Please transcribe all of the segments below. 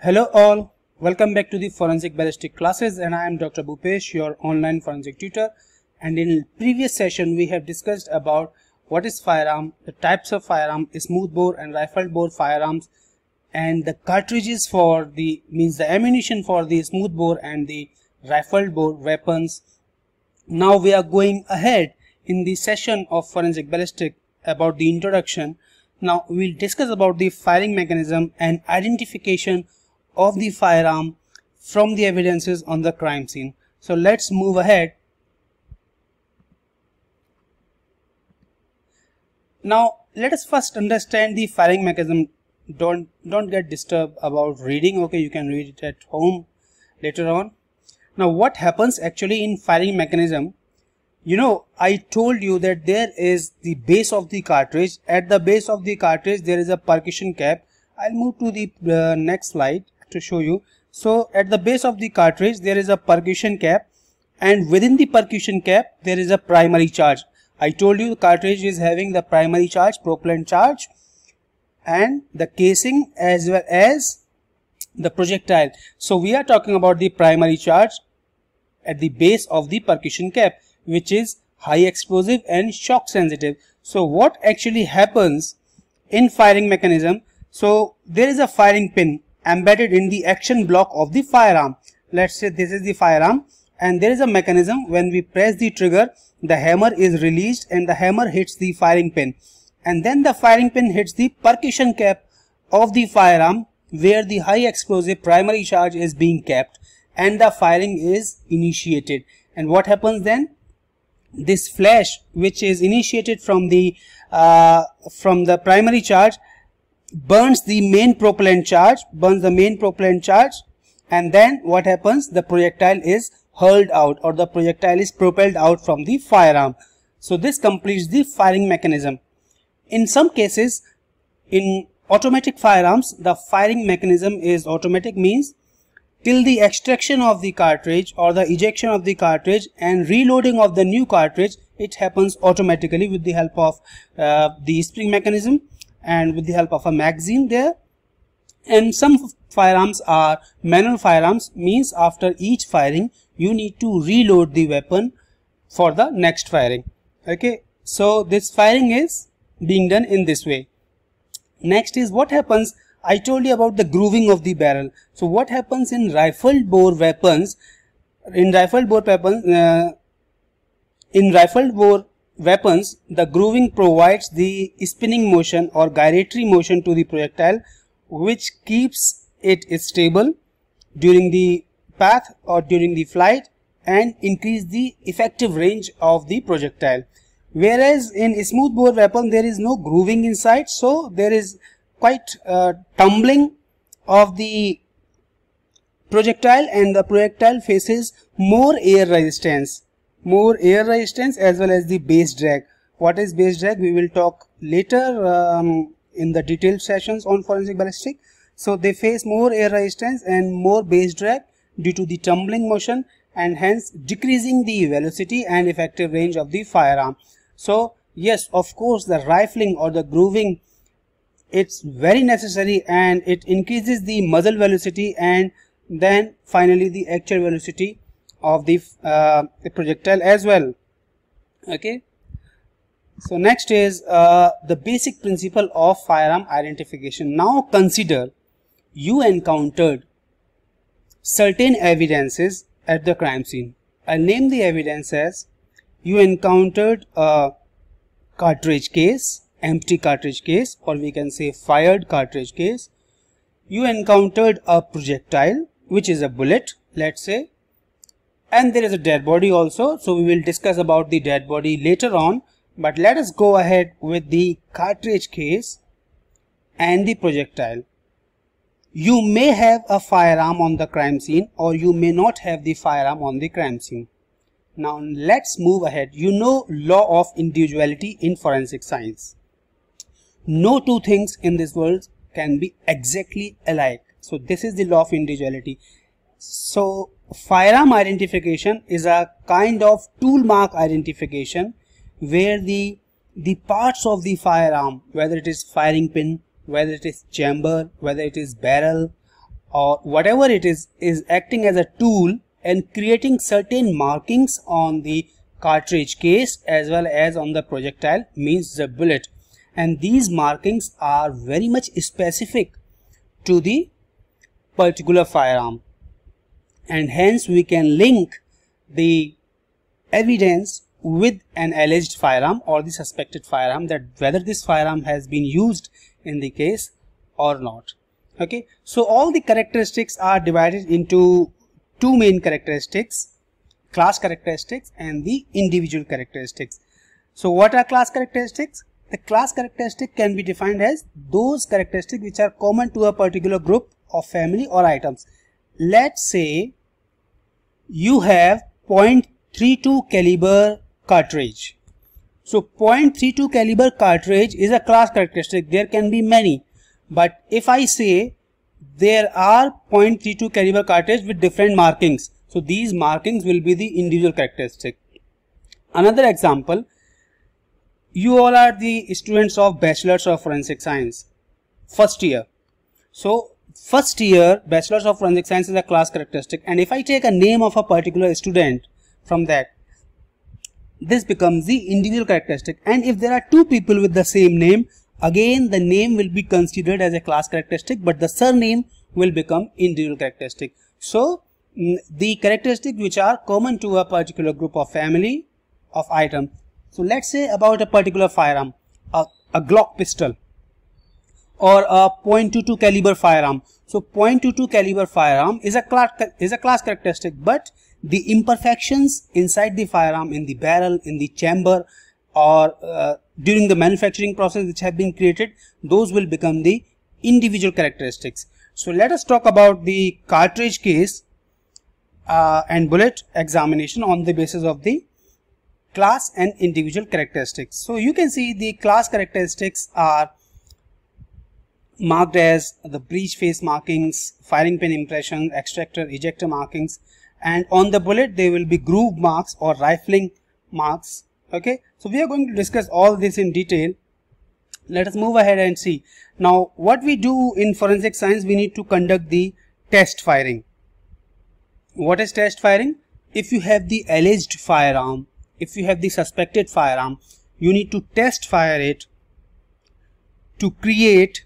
Hello all, welcome back to the forensic ballistic classes, and I am Dr. Bhupesh, your online forensic tutor. And in previous session we have discussed about what is firearm, the types of firearm, smooth bore and rifled bore firearms, and the cartridges for the ammunition for the smooth bore and the rifled bore weapons. Now we are going ahead in the session of forensic ballistic about the introduction. Now we'll discuss about the firing mechanism and identification of the firearm from the evidences on the crime scene. So let's move ahead. Now let us first understand the firing mechanism. Don't get disturbed about reading, okay? You can read it at home later on. Now what happens actually in firing mechanism? You know, I told you that there is the base of the cartridge. At the base of the cartridge there is a percussion cap. I'll move to the next slide to show you. So at the base of the cartridge there is a percussion cap, and within the percussion cap there is a primary charge. I told you the cartridge is having the primary charge, propellant charge, and the casing as well as the projectile. So we are talking about the primary charge at the base of the percussion cap, which is high explosive and shock sensitive. So what actually happens in firing mechanism? So there is a firing pin embedded in the action block of the firearm. Let's say this is the firearm, and there is a mechanism. When we press the trigger, the hammer is released and the hammer hits the firing pin, and then the firing pin hits the percussion cap of the firearm where the high explosive primary charge is being kept, and the firing is initiated. And what happens then? This flash which is initiated from the primary charge burns the main propellant charge, and then what happens? The projectile is hurled out, or the projectile is propelled out from the firearm. So this completes the firing mechanism. In some cases, in automatic firearms, the firing mechanism is automatic, means till the extraction of the cartridge or the ejection of the cartridge and reloading of the new cartridge, it happens automatically with the help of the spring mechanism and with the help of a magazine there. And some firearms are manual firearms, means after each firing you need to reload the weapon for the next firing. Okay, so this firing is being done in this way. Next is what happens. I told you about the grooving of the barrel. So what happens in rifled bore weapons? In rifled bore weapons, the grooving provides the spinning motion or gyratory motion to the projectile, which keeps it stable during the path or during the flight and increase the effective range of the projectile. Whereas in smooth bore weapon there is no grooving inside, so there is quite tumbling of the projectile, and the projectile faces more air resistance as well as the base drag. What is base drag? We will talk later in the detailed sessions on forensic ballistic. So they face more air resistance and more base drag due to the tumbling motion, and hence decreasing the velocity and effective range of the firearm. So yes, of course, the rifling or the grooving, it's very necessary, and it increases the muzzle velocity and then finally the actual velocity of the projectile as well. Okay, so next is the basic principle of firearm identification. Now consider you encountered certain evidences at the crime scene. I'll name the evidence as you encountered a cartridge case, empty cartridge case, or we can say fired cartridge case. You encountered a projectile, which is a bullet, let's say, and there is a dead body also. So we will discuss about the dead body later on, but let us go ahead with the cartridge case and the projectile. You may have a firearm on the crime scene, or you may not have the firearm on the crime scene. Now let's move ahead. You know law of individuality in forensic science. No two things in this world can be exactly alike. So this is the law of individuality. So firearm identification is a kind of tool mark identification where the parts of the firearm, whether it is firing pin, whether it is chamber, whether it is barrel, or whatever it is acting as a tool and creating certain markings on the cartridge case as well as on the projectile, means the bullet, and these markings are very much specific to the particular firearm, and hence we can link the evidence with an alleged firearm or the suspected firearm, that whether this firearm has been used in the case or not. Okay, so all the characteristics are divided into two main characteristics: class characteristics and the individual characteristics. So what are class characteristics? The class characteristic can be defined as those characteristics which are common to a particular group of family or items. Let's say you have .32 caliber cartridge. So .32 caliber cartridge is a class characteristic. There can be many, but if I say there are .32 caliber cartridge with different markings, so these markings will be the individual characteristic. Another example, you all are the students of Bachelors of Forensic Science, first year. So first year Bachelors of Forensic Science is a class characteristic, and if I take a name of a particular student from that, this becomes the individual characteristic. And if there are two people with the same name, again the name will be considered as a class characteristic, but the surname will become individual characteristic. So the characteristics which are common to a particular group of family of item. So let's say about a particular firearm, a Glock pistol or a .22 caliber firearm. So .22 caliber firearm is a class characteristic, but the imperfections inside the firearm, in the barrel, in the chamber, or during the manufacturing process which have been created, those will become the individual characteristics. So let us talk about the cartridge case and bullet examination on the basis of the class and individual characteristics. So you can see the class characteristics are marked as the breech face markings, firing pin impressions, extractor, ejector markings, and on the bullet they will be groove marks or rifling marks. Okay, so we are going to discuss all this in detail. Let us move ahead and see. Now what we do in forensic science, we need to conduct the test firing. What is test firing? If you have the alleged firearm, if you have the suspected firearm, you need to test fire it to create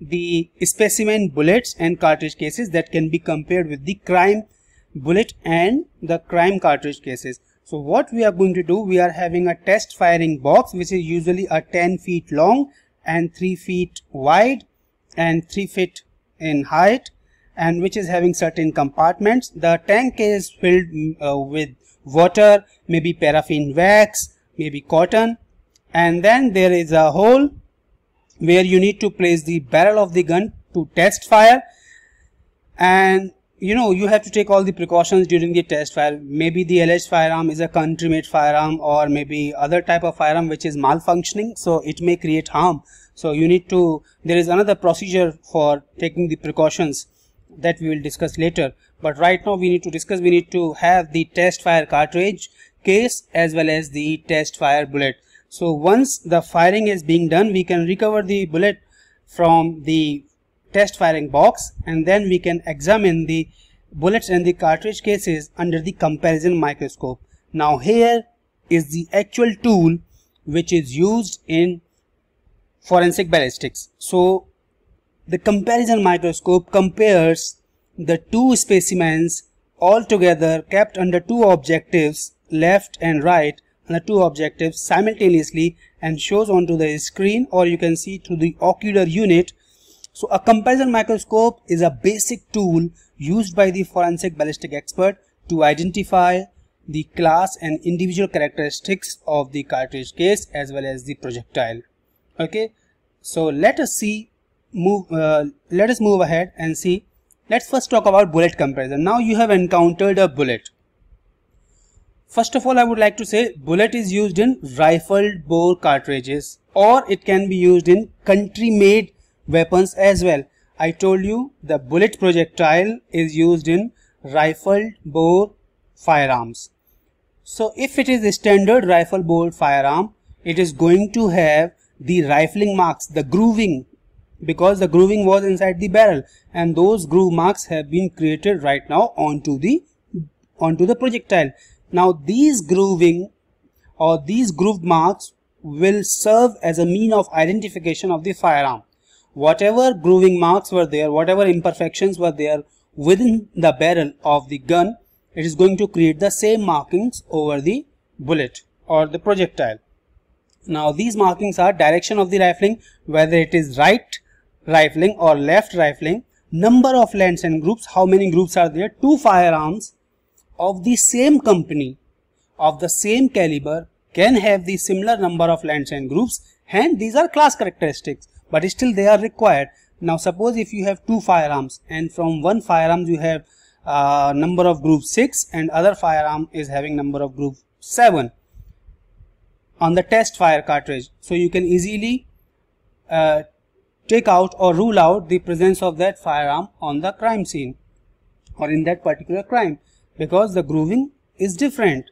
the specimen bullets and cartridge cases that can be compared with the crime bullet and the crime cartridge cases. So what we are going to do, we are having a test firing box which is usually a 10 feet long and 3 feet wide and 3 feet in height, and which is having certain compartments. The tank is filled with water, maybe paraffin wax, maybe cotton, and then there is a hole where you need to place the barrel of the gun to test fire. And you know, you have to take all the precautions during the test fire. Maybe the alleged firearm is a country-made firearm or maybe other type of firearm which is malfunctioning, so it may create harm. So you need to, there is another procedure for taking the precautions that we will discuss later. But right now we need to discuss, we need to have the test fire cartridge case as well as the test fire bullet. So once the firing is being done, we can recover the bullet from the test firing box, and then we can examine the bullets and the cartridge cases under the comparison microscope. Now here is the actual tool which is used in forensic ballistics. So the comparison microscope compares the two specimens all together kept under two objectives, left and right, and the two objectives simultaneously, and shows onto the screen, or you can see through the ocular unit. So a comparison microscope is a basic tool used by the forensic ballistic expert to identify the class and individual characteristics of the cartridge case as well as the projectile. Okay, so let us move ahead and see. Let's first talk about bullet comparison. Now you have encountered a bullet. First of all, I would like to say bullet is used in rifled bore cartridges, or it can be used in country-made weapons as well. I told you the bullet projectile is used in rifled bore firearms. So if it is a standard rifle bore firearm, it is going to have the rifling marks, the grooving because the grooving was inside the barrel, and those groove marks have been created right now onto the projectile. Now these grooving or these groove marks will serve as a mean of identification of the firearm. Whatever grooving marks were there, whatever imperfections were there within the barrel of the gun, it is going to create the same markings over the bullet or the projectile. Now these markings are direction of the rifling, whether it is right rifling or left rifling, number of lands and groups, how many groups are there. Two firearms of the same company, of the same caliber, can have the similar number of lands and groups, and these are class characteristics, but still they are required. Now suppose if you have two firearms, and from one firearm you have number of group 6 and other firearm is having number of group 7 on the test fire cartridge, so you can easily take out or rule out the presence of that firearm on the crime scene or in that particular crime, because the grooving is different,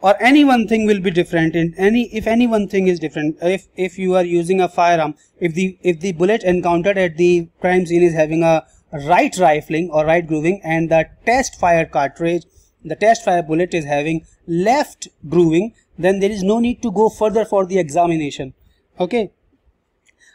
or any one thing will be different. In any, if any one thing is different, if you are using a firearm, if the bullet encountered at the crime scene is having a right rifling or right grooving, and the test fire cartridge, the test fire bullet is having left grooving, then there is no need to go further for the examination. Okay,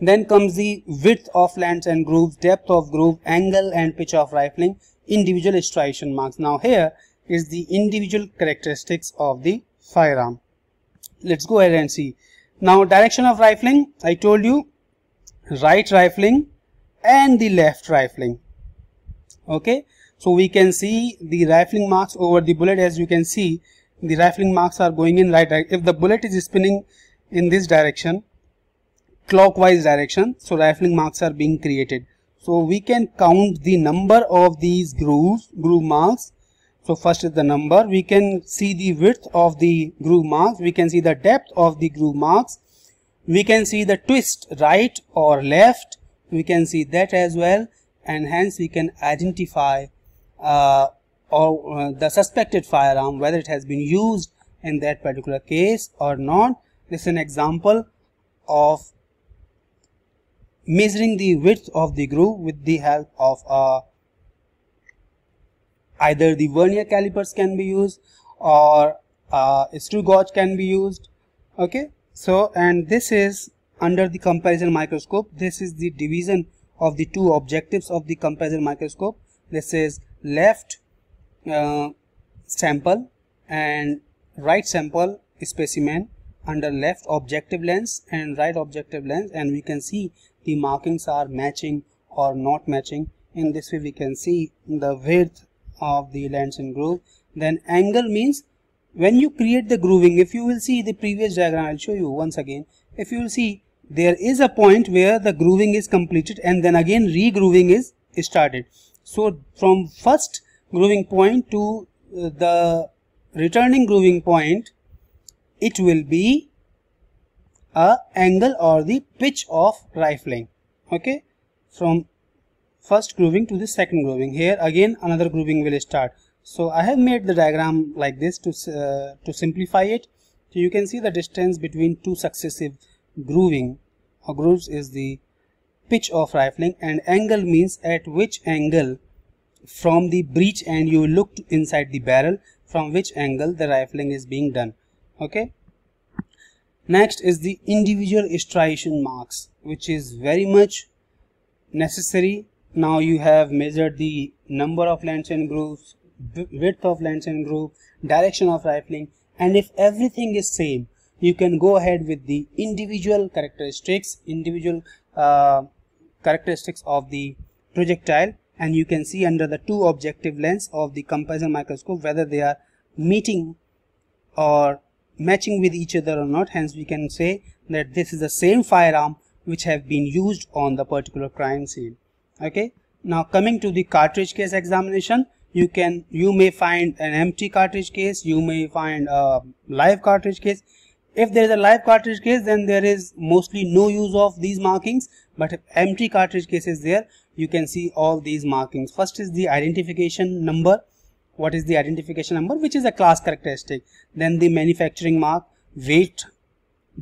then comes the width of lands and grooves, depth of groove, angle and pitch of rifling, individual striation marks. Now here is the individual characteristics of the firearm. Let's go ahead and see. Now direction of rifling, I told you, right rifling and the left rifling. Okay, so we can see the rifling marks over the bullet. As you can see, the rifling marks are going in right direction. If the bullet is spinning in this direction, clockwise direction, so rifling marks are being created. So we can count the number of these groove marks. So first is the number. We can see the width of the groove marks. We can see the depth of the groove marks. We can see the twist, right or left. We can see that as well, and hence we can identify the suspected firearm, whether it has been used in that particular case or not. This is an example of measuring the width of the groove with the help of either the vernier calipers can be used, or a screw gauge can be used. Okay, so and this is under the comparison microscope. This is the division of the two objectives of the comparison microscope. This is left sample and right sample specimen under left objective lens and right objective lens, and we can see the markings are matching or not matching. In this way we can see the width of the lens and groove. Then angle means when you create the grooving, if you will see the previous diagram, I'll show you once again. If you will see, there is a point where the grooving is completed and then again regrooving is started. So from first grooving point to the returning grooving point, it will be a angle or the pitch of rifling. Okay, from first grooving to the second grooving, here again another grooving will start. So I have made the diagram like this to simplify it. So you can see the distance between two successive grooving or grooves is the pitch of rifling, and angle means at which angle from the breech and you look inside the barrel, from which angle the rifling is being done. Okay, next is the individual striation marks, which is very much necessary. Now you have measured the number of lands and grooves, width of lands and groove, direction of rifling, and if everything is same, you can go ahead with the individual characteristics, of the projectile, and you can see under the two objective lens of the comparison microscope whether they are meeting or matching with each other or not. Hence we can say that this is the same firearm which have been used on the particular crime scene. Okay, now coming to the cartridge case examination, you may find an empty cartridge case, you may find a live cartridge case. If there is a live cartridge case, then there is mostly no use of these markings, but if empty cartridge case is there, you can see all these markings. First is the identification number. What is the identification number? Which is a class characteristic. Then the manufacturing mark, weight,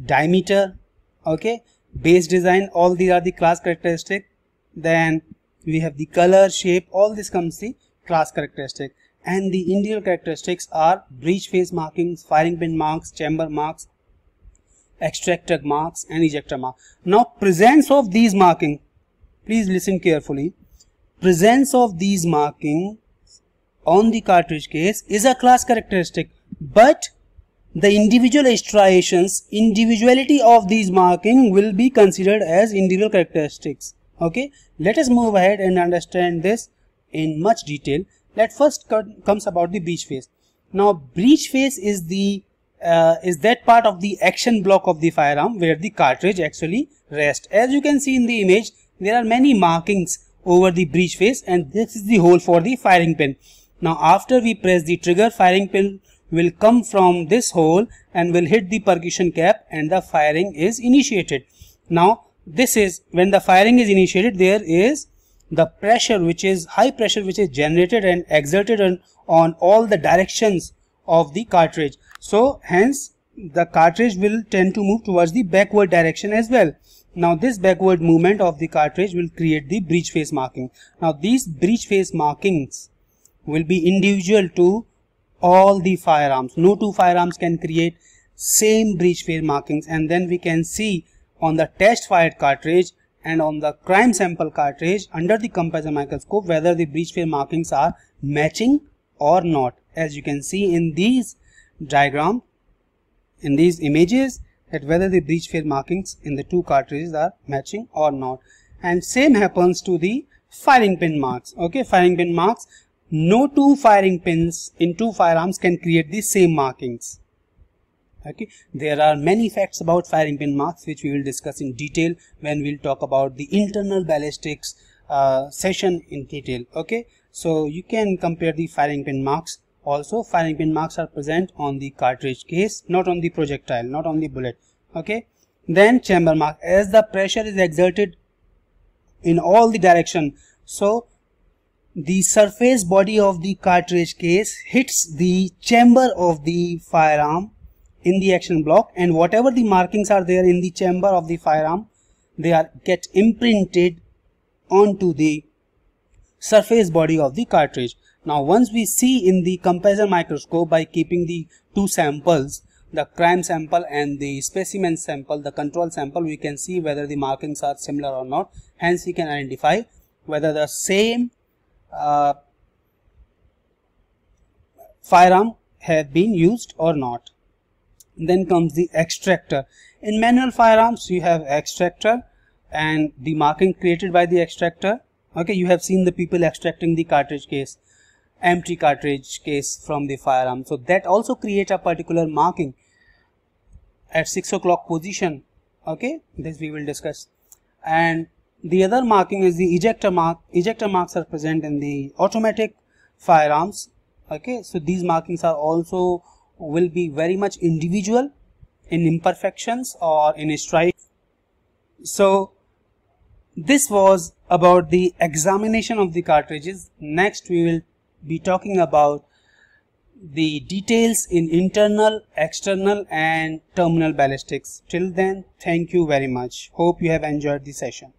diameter, okay, base design, all these are the class characteristic. Then we have the color, shape, all this comes the class characteristic, and the individual characteristics are breech face markings, firing pin marks, chamber marks, extractor marks and ejector mark. Now presence of these markings, please listen carefully, presence of these markings on the cartridge case is a class characteristic, but the individual striations, individuality of these markings will be considered as individual characteristics. Okay, let us move ahead and understand this in much detail. Let first comes about the breech face. Now breech face is the that part of the action block of the firearm where the cartridge actually rests. As you can see in the image, there are many markings over the breech face, and this is the hole for the firing pin. Now after we press the trigger, firing pin will come from this hole and will hit the percussion cap and the firing is initiated. Now this is when the firing is initiated, there is the pressure, which is high pressure, which is generated and exerted on all the directions of the cartridge. So hence the cartridge will tend to move towards the backward direction as well. Now this backward movement of the cartridge will create the breech face marking. Now these breech face markings will be individual to all the firearms. No two firearms can create same breech face markings, and then we can see on the test fired cartridge and on the crime sample cartridge under the comparison microscope whether the breech face markings are matching or not. As you can see in these diagram, in these images, that whether the breech face markings in the two cartridges are matching or not. And same happens to the firing pin marks. Okay, firing pin marks, no two firing pins in two firearms can create the same markings. Okay, there are many facts about firing pin marks which we will discuss in detail when we'll talk about the internal ballistics session in detail. Okay, so you can compare the firing pin marks. Also, firing pin marks are present on the cartridge case, not on the projectile, not on the bullet. Okay, then chamber mark, as the pressure is exerted in all the direction, so the surface body of the cartridge case hits the chamber of the firearm in the action block, and whatever the markings are there in the chamber of the firearm, they are get imprinted onto the surface body of the cartridge. Now once we see in the comparison microscope by keeping the two samples, the crime sample and the specimen sample, the control sample, we can see whether the markings are similar or not. Hence we can identify whether the same firearm have been used or not. Then comes the extractor. In manual firearms you have extractor and the marking created by the extractor. Okay, you have seen the people extracting the cartridge case, empty cartridge case from the firearm, so that also create a particular marking at 6 o'clock position. Okay, this we will discuss. And the other marking is the ejector mark. Ejector marks are present in the automatic firearms. Okay, so these markings are also will be very much individual in imperfections or in stripes. So this was about the examination of the cartridges. Next we will be talking about the details in internal, external and terminal ballistics. Till then, thank you very much. Hope you have enjoyed the session.